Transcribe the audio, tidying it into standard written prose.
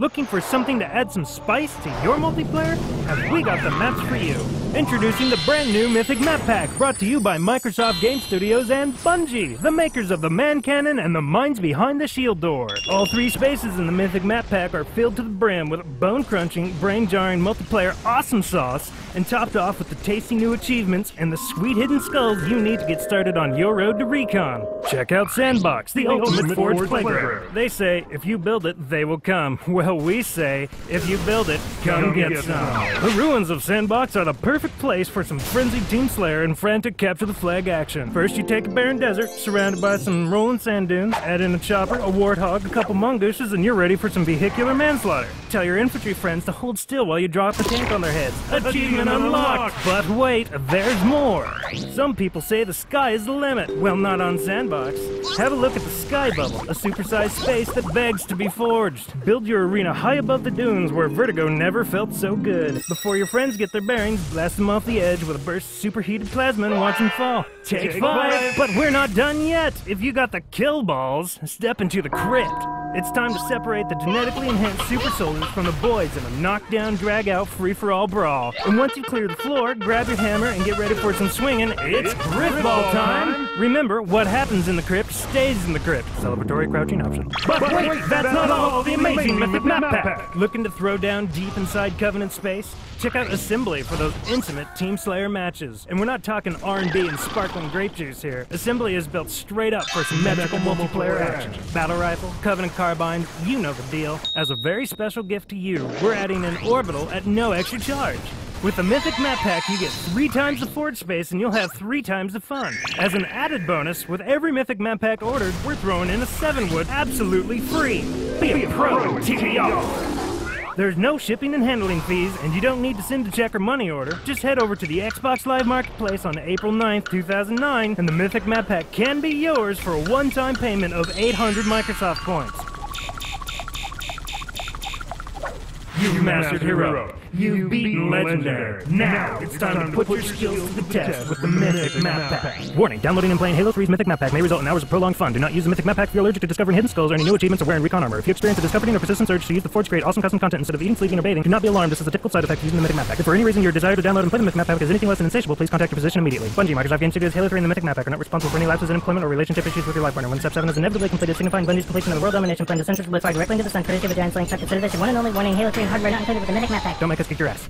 Looking for something to add some spice to your multiplayer? Have we got the maps for you. Introducing the brand new Mythic Map Pack, brought to you by Microsoft Game Studios and Bungie, the makers of the Man Cannon and the minds behind the shield door. All three spaces in the Mythic Map Pack are filled to the brim with bone-crunching, brain-jarring multiplayer awesome sauce, and topped off with the tasty new achievements and the sweet hidden skulls you need to get started on your road to recon. Check out Sandbox, the ultimate Forge playground. They say, if you build it, they will come. Well, we say, if you build it, come get some. The ruins of Sandbox are the perfect place for some frenzied team slayer and frantic capture the flag action. First you take a barren desert, surrounded by some rolling sand dunes, add in a chopper, a warthog, a couple mongooses, and you're ready for some vehicular manslaughter. Tell your infantry friends to hold still while you drop a tank on their heads. Achievement unlocked! But wait, there's more! Some people say the sky is the limit. Well, not on Sandbox. Have a look at the Sky Bubble, a supersized space that begs to be forged. Build your arena high above the dunes where vertigo never felt so good. Before your friends get their bearings, blast them off the edge with a burst of superheated plasma and watch them fall. Take five! But we're not done yet! If you got the kill balls, step into the crypt. It's time to separate the genetically enhanced super soldiers from the boys in a knockdown, drag-out, free-for-all brawl. And once you clear the floor, grab your hammer and get ready for some swinging. It's crypt ball time! Remember, what happens in the crypt stays in the crypt. Celebratory crouching option. But wait, that's not all the amazing Mythic Map Pack! Looking to throw down deep inside Covenant space? Check out Assembly for those intimate Team Slayer matches. And we're not talking R&B and sparkling grape juice here. Assembly is built straight up for symmetrical multiplayer action. Battle Rifle, Covenant Carbine, you know the deal. As a very special gift to you, we're adding an orbital at no extra charge. With the Mythic Map Pack, you get 3 times the forge space and you'll have 3 times the fun. As an added bonus, with every Mythic Map Pack ordered, we're throwing in a 7-wood absolutely free. Be a pro, TTR! There's no shipping and handling fees, and you don't need to send a check or money order. Just head over to the Xbox Live Marketplace on April 9th, 2009, and the Mythic Map Pack can be yours for a one-time payment of 800 Microsoft Points. You've mastered Heroic. You've beaten Legendary. Now it's time to put your skills to the test with the Mythic Map Pack. Warning, downloading and playing Halo 3's Mythic Map Pack may result in hours of prolonged fun. Do not use the Mythic Map Pack if you're allergic to discovering hidden skulls or any new achievements or wearing recon armor. If you experience a discovering or persistent urge to use the Forge to create awesome custom content instead of eating, sleeping, or bathing, do not be alarmed. This is the typical side effect of using the Mythic Map Pack. If for any reason your desire to download and play the Mythic Map Pack is anything less than insatiable, please contact your physician immediately. Bungie, Microsoft Game Studios, Halo 3, and the Mythic Map Pack are not responsible for any lapses in employment or relationship issues with your life partner. When Step 7 is inevitably completed, signifying Bungie's completion of the world domination plan to censor, solidify directly into the sun, productive, giant slaying, one and only warning, Halo 3 and hardware not included with the Mythic Map Pack. Don't make us kick your ass.